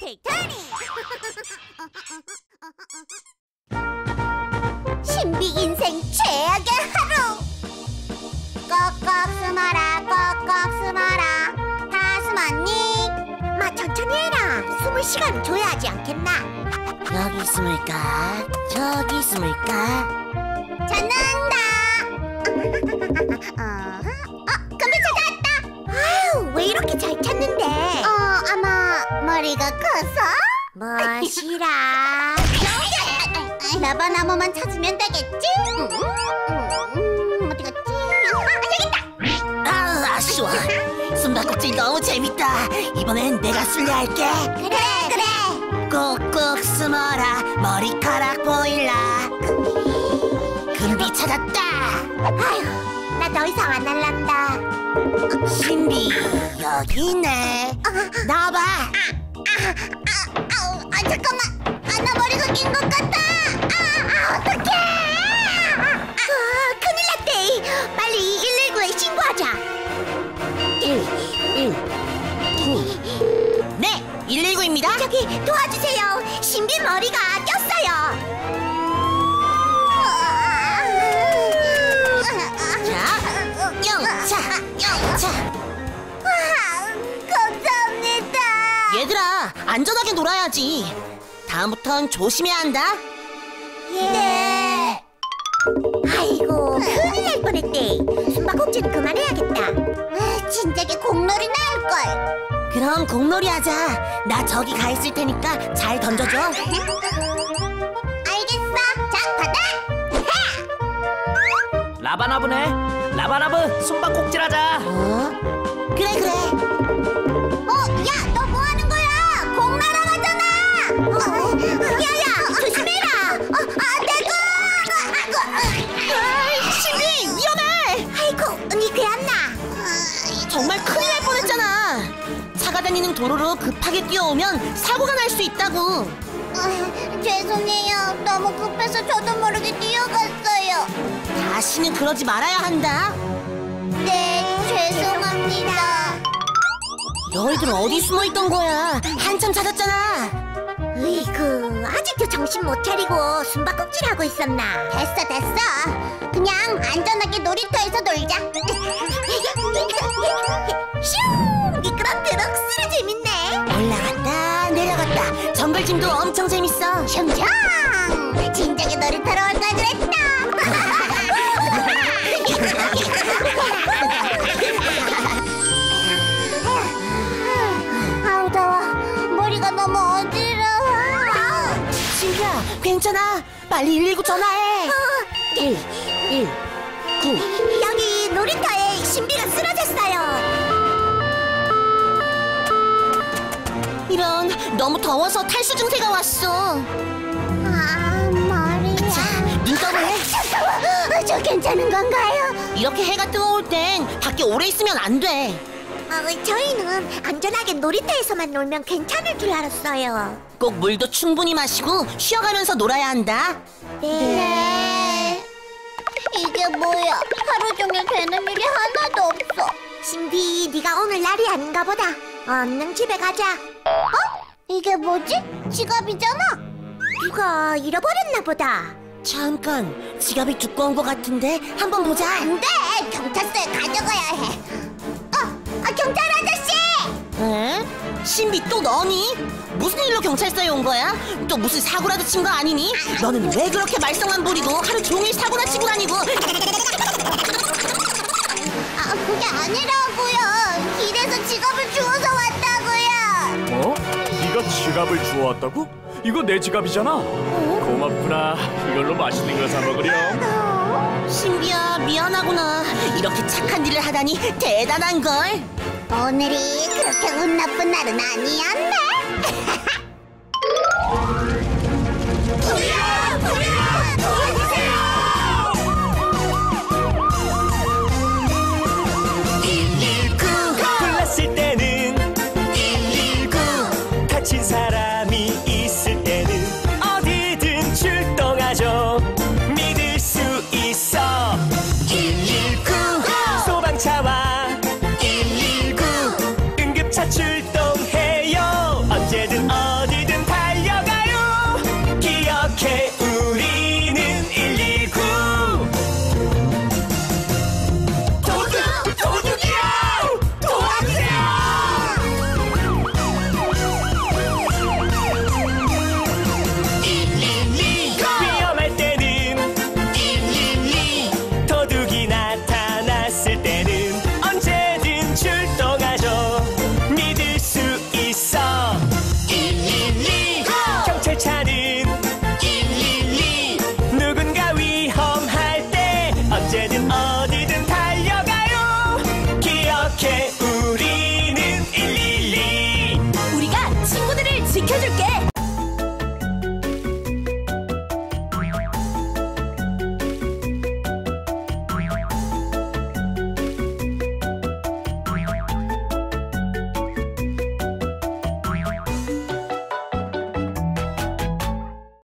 take turning. 신비 인생 최악의 하루. 꼭꼭 숨어라, 꼭꼭 숨어라. 다 숨었니? 마 천천히 해라. 숨을 시간 줘야 하지 않겠나? 여기 숨을까? 저기 숨을까? 찾는다. 왜 이렇게 잘 찾는데? 아마 머리가 커서? 멋이라. 라바나무만 찾으면 되겠지? 어디 갔지? 아, 여깄다! 아, 아쉬워. 숨바꼭질 너무 재밌다. 이번엔 내가 술래 할게. 그래. 꼭꼭 숨어라. 머리카락 보일라. 금비 찾았다. 아휴. 나 더 이상 안 할란다. 신비 여기 있네. 나와봐. 잠깐만. 나 머리가 긴 것 같아. 어떡해. 큰일 났대. 빨리 119에 신고하자. 119. 네, 119입니다. 저기 도와주세요. 신비 머리가 꼈어요. 영차. 와, 감사합니다. 얘들아, 안전하게 놀아야지. 다음부턴 조심해야 한다. 네. 아이고, 큰일 날 뻔했대. 숨바꼭질은 그만해야겠다. 진작에 공놀이 나올걸. 그럼 공놀이 하자. 나 저기 가 있을 테니까 잘 던져줘. 알겠어. 자, 받아. 라바나브네. 라바나브, 숨바꼭질하자. 그래. 야, 너 뭐 하는 거야? 공 날아가잖아. 야야, 조심해라. 내 거. 신비, 위험해. 아이고, 니 그 안 나. 정말 큰일 날 뻔했잖아. 차가 다니는 도로로 급하게 뛰어오면 사고가 날 수 있다고. 죄송해요. 너무 급해서 저도 모르게 뛰어갔어요. 다시는 그러지 말아야 한다. 네, 죄송합니다. 너희들 어디 숨어있던 거야? 한참 찾았잖아. 으이구, 아직도 정신 못 차리고 숨바꼭질하고 있었나? 됐어. 그냥 안전하게 놀이터에서 놀자. 슝! 미끄럼 트럭 쓰러 재밌네. 올라갔다 내려갔다 정글짐도 엄청 재밌어. 슝슝! 진작에 너를 타러 올 걸 그랬다. 아우, 더워. 머리가 너무 어지러워. 신비야, 괜찮아. 빨리 119 전화해. 119. 여기 놀이터에 신비가 쓰러졌어요. 이런, 너무 더워서 탈수 증세가 왔어. 머리야. 자, 눈 떠볼래? 저 괜찮은 건가요? 이렇게 해가 뜨거울 땐 밖에 오래 있으면 안 돼. 저희는 안전하게 놀이터에서만 놀면 괜찮을 줄 알았어요. 꼭 물도 충분히 마시고 쉬어가면서 놀아야 한다. 네. 이게 뭐야? 하루 종일 되는 일이 하나도 없어. 신비, 네가 오늘 날이 아닌가 보다. 얼른 집에 가자. 이게 뭐지? 지갑이잖아. 누가 잃어버렸나 보다. 잠깐, 지갑이 두꺼운 것 같은데 한번 보자. 안 돼! 경찰서에 가져가야 해. 경찰 아저씨! 에? 신비, 또 너니? 무슨 일로 경찰서에 온 거야? 또 무슨 사고라도 친 거 아니니? 너는 왜 그렇게 말썽만 부리고 하루 종일 사고나 치고 다니고. 그게 아니라고요. 길에서 지갑을 주워서 왔다고요. 네가 지갑을 주워왔다고? 이거 내 지갑이잖아. 고맙구나. 이걸로 맛있는 걸 사 먹으렴. 신비야, 미안하구나. 이렇게 착한 일을 하다니 대단한 걸. 오늘이 그렇게 운 나쁜 날은 아니었네. 불이야, 도와주세요. 사람이 있을 때는 어디든 출동하죠. 믿을 수 있어. 119 소방차와 119 응급차 출동해요. 언제든 지켜줄게.